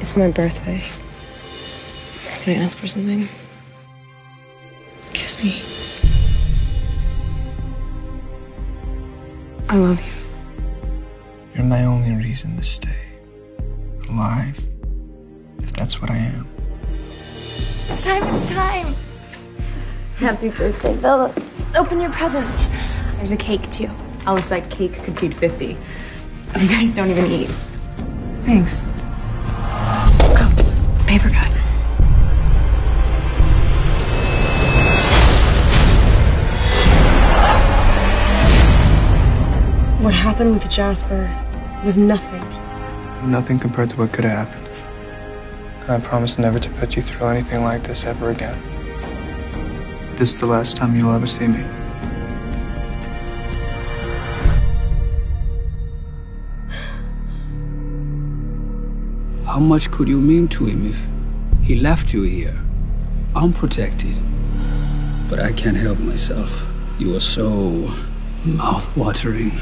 It's my birthday. Can I ask for something? Kiss me. I love you. You're my only reason to stay alive, if that's what I am. It's time, it's time. Happy birthday, Bella. Let's open your presents. There's a cake, too. Alice, that cake could feed 50. You guys don't even eat. Thanks. Oh, there's a paper cut. What happened with Jasper was nothing. Nothing compared to what could have happened. And I promise never to put you through anything like this ever again. This is the last time you'll ever see me. How much could you mean to him if he left you here, unprotected? But I can't help myself. You are so mouth-watering.